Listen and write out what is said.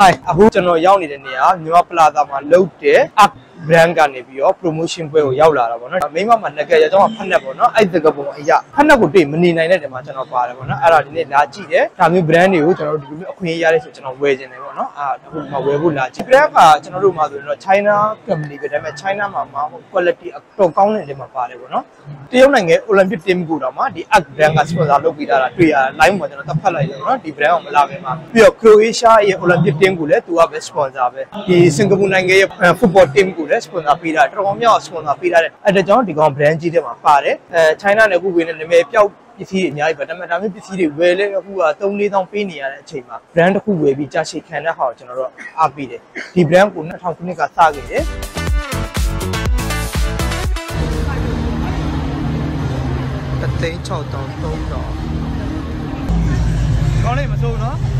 Hi, Abu Chano Yaunidenia, Nima Plaza, Lote, Up Branca Navio, promotion by Yaula, Mima Manaka, Panabona, I the Gaboya. Hanabuti, Mini Nine, the Matan of Paravana, Aradine Lachi, Tami brand new, Kuya, wage and Evona, China, China, quality of Tokan and Demaparevona. Tiona Olympic team Gurama, the Ak Brangas was a Lokida, Tuya, Lime, the Palaiona, the Bram Lavema, Pure Croatia, Olympic team Gule, to have a sponsor. The Singapore football team Gule, sponsor Pira, Romeo, sponsor Pira, and the John de Gombrangi de Mapare, China and who win in the Mayo. But I'm a busy whaler who are only down penny at Chima. Brand who will be just a kind of house and I'll be there. The brand would not have to make a target. But they told them, don't know.